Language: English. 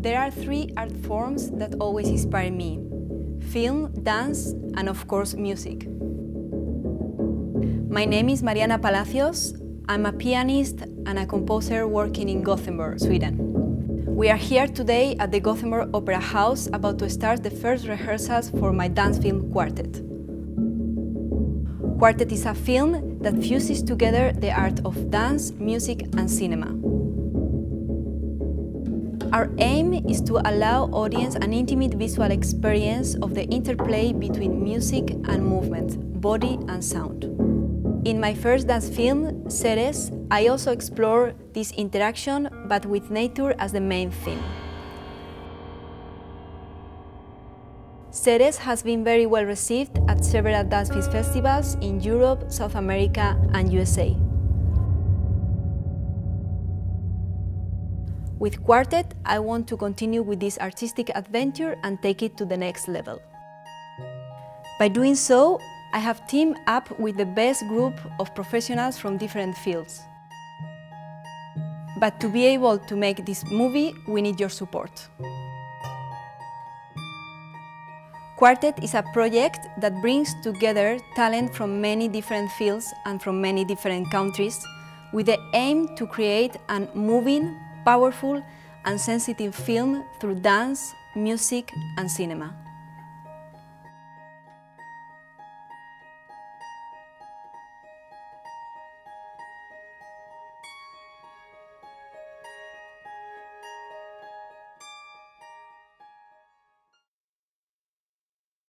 There are three art forms that always inspire me: film, dance, and of course music. My name is Mariana Palacios. I'm a pianist and a composer working in Gothenburg, Sweden. We are here today at the Gothenburg Opera House, about to start the first rehearsals for my dance film Quartet. Quartet is a film that fuses together the art of dance, music and cinema. Our aim is to allow audience an intimate visual experience of the interplay between music and movement, body and sound. In my first dance film, Ceres, I also explore this interaction, but with nature as the main theme. Ceres has been very well received at several dance festivals in Europe, South America and USA. With Quartet, I want to continue with this artistic adventure and take it to the next level. By doing so, I have teamed up with the best group of professionals from different fields. But to be able to make this movie, we need your support. Quartet is a project that brings together talent from many different fields and from many different countries, with the aim to create a moving, powerful and sensitive film through dance, music and cinema.